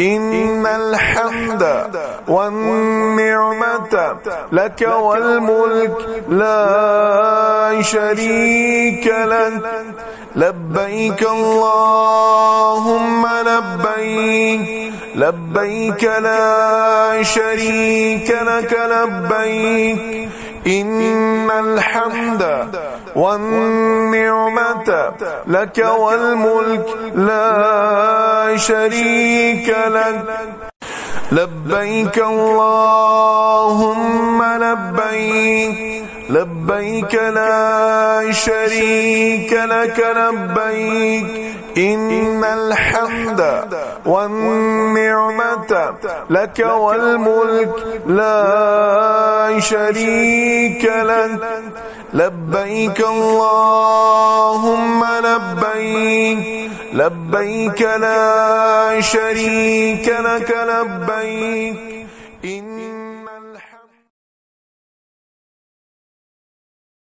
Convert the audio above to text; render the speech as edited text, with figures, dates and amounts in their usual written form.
إن الحمد والنعمة لك والملك لا شريك لك لبيك اللهم لبيك لبيك لا شريك لك لبيك إن الحمد والنعمة لك والملك لا شريك لك لبيك اللهم لبيك لبيك لا شريك لك لبيك إن الحمد والنعمة لك والملك لا شريك لك لبيك اللهم لبيك لبيك لا شريك لك لبيك